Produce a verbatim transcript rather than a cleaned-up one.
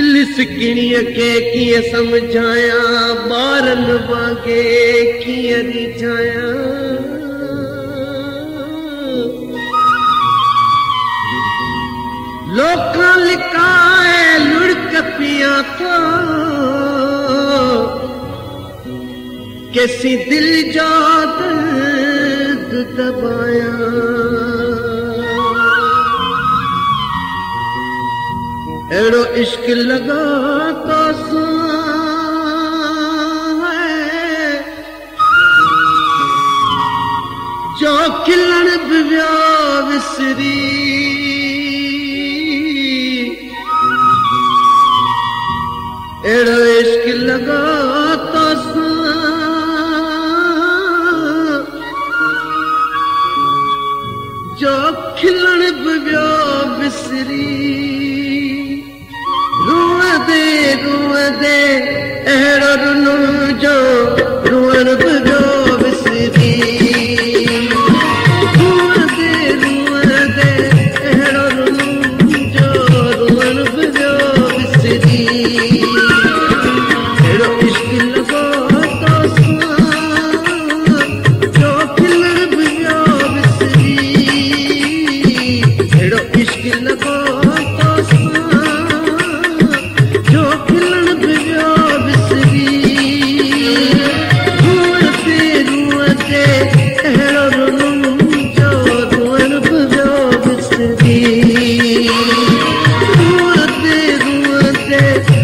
दिल सिकड़ीअ खे कीअं समझाया ॿारनि वांगुरु कीअं रिझाया लोका लिकाए लुड़क पिया था कैसी दिल जा दर्द दबाया एड़ो इश्क लगा तो है जो खिलण विया विसरी एड़ो इश्क लगा तो जो खिलण विया विसरी दे एड़ो रुनु जो रुअण बजो विसरी रुअण दे रुअण दे एड़ो रुनु जो रुअण बजो विसरी एड़ो इश्क लॻो तो जो खिलण बजो विसरी एड़ो इश्क लॻो Yes.